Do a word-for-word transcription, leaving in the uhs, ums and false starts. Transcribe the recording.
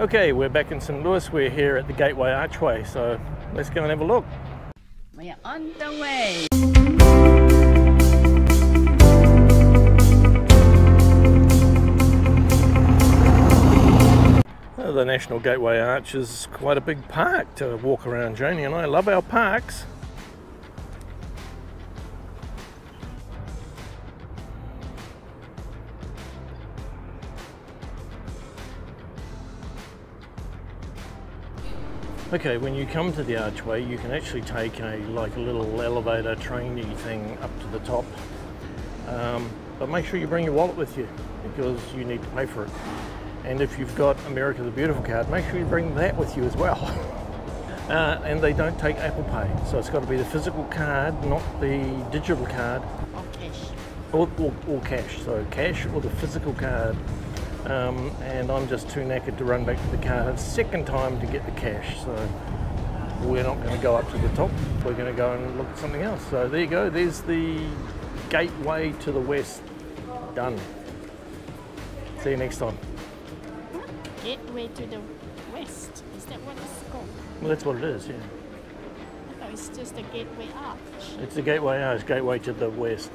Okay, we're back in Saint Louis. We're here at the Gateway Archway, so let's go and have a look. We are on the way. Well, the National Gateway Arch is quite a big park to walk around. Jaynee and I love our parks. Okay, when you come to the archway, you can actually take a like a little elevator trainee thing up to the top, um, but make sure you bring your wallet with you because you need to pay for it. And if you've got America the Beautiful card, make sure you bring that with you as well. Uh, and they don't take Apple Pay, so it's got to be the physical card, not the digital card. Or cash. Or, or, or cash, so cash or the physical card. Um, and I'm just too knackered to run back to the car a second time to get the cash, so we're not going to go up to the top. We're going to go and look at something else. So there you go, there's the gateway to the west. Done. See you next time. What? Gateway to the west? Is that what it's called? Well, that's what it is, yeah. I thought it's just a gateway arch. It's a gateway arch, gateway to the west.